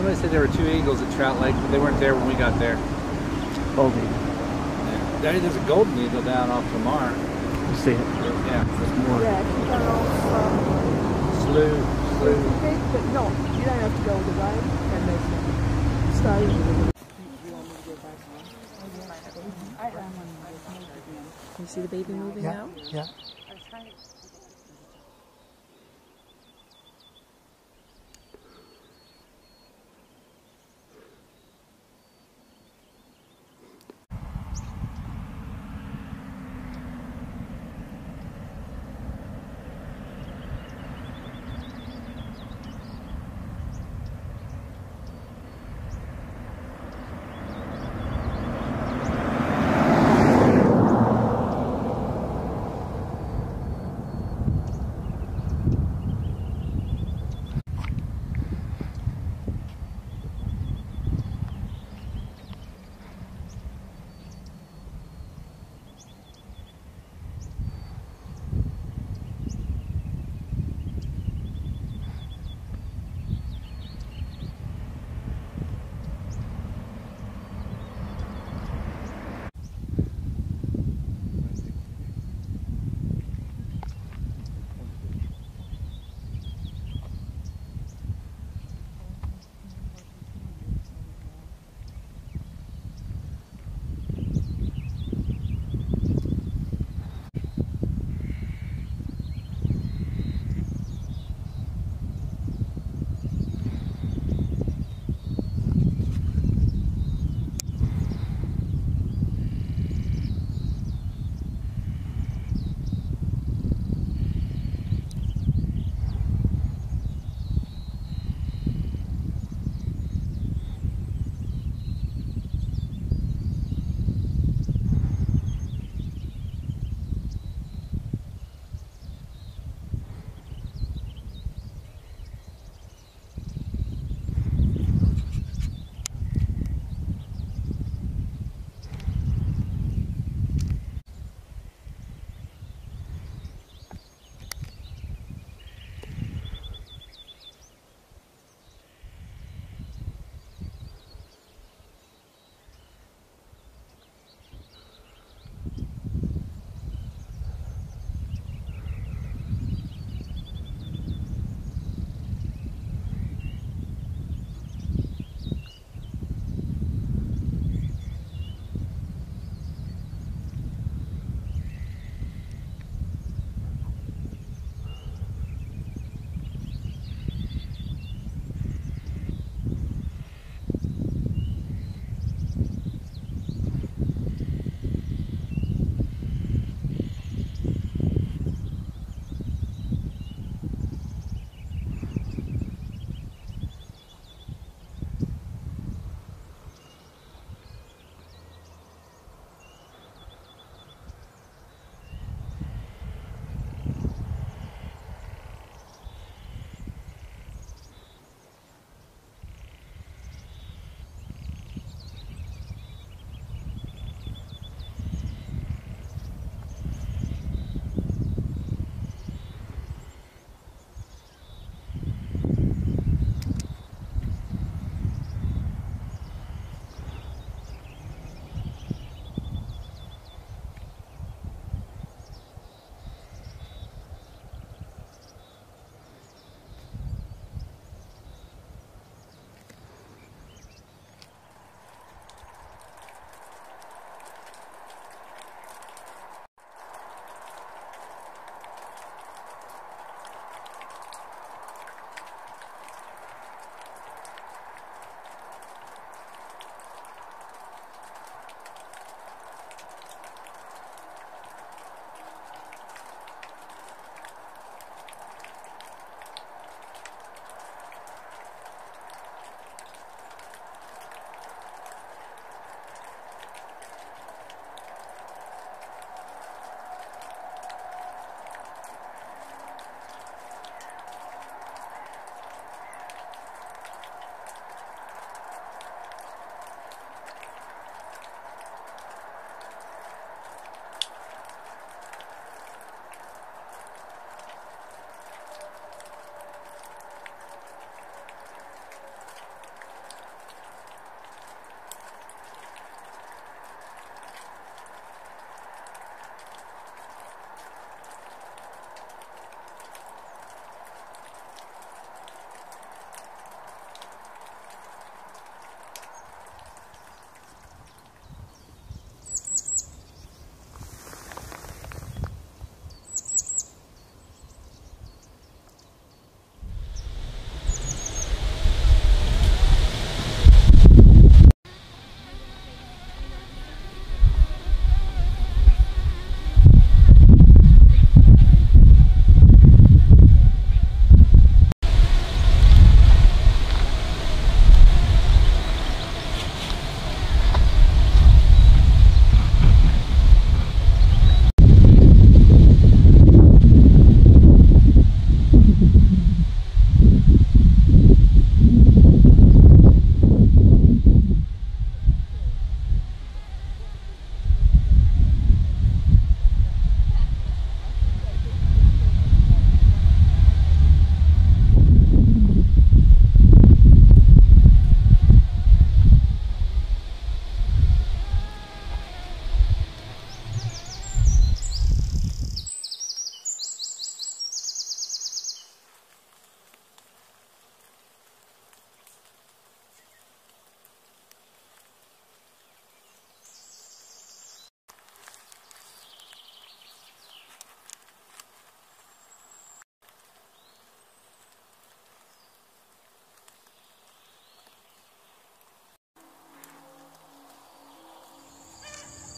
Somebody said there were two eagles at Trout Lake, but they weren't there when we got there. Gold eagle. Yeah. There's a golden eagle down off Lamar. You see it? Yeah, there's more. Yeah, it's down off Slough. Big, but not. You don't have to go all the way. And there's stones. Can you see the baby moving now? Yeah.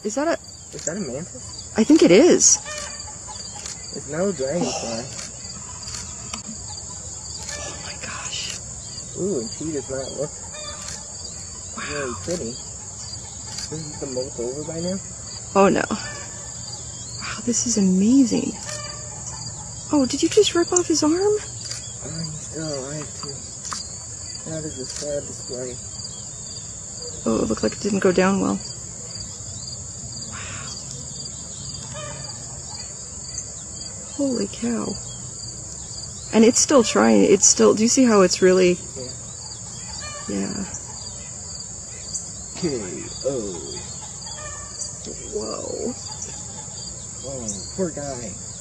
Is that a mantis? I think it is. There's no dragonfly. Oh my gosh. Ooh, and she does not look really pretty. Doesn't the molt over by now? Oh no. Wow, this is amazing. Oh, did you just rip off his arm? I'm still alive too. That is a sad display. Oh, it looked like it didn't go down well. Wow. Holy cow. And it's still trying. It's still, do you see how it's really? Yeah. K.O. Whoa. Oh, poor guy.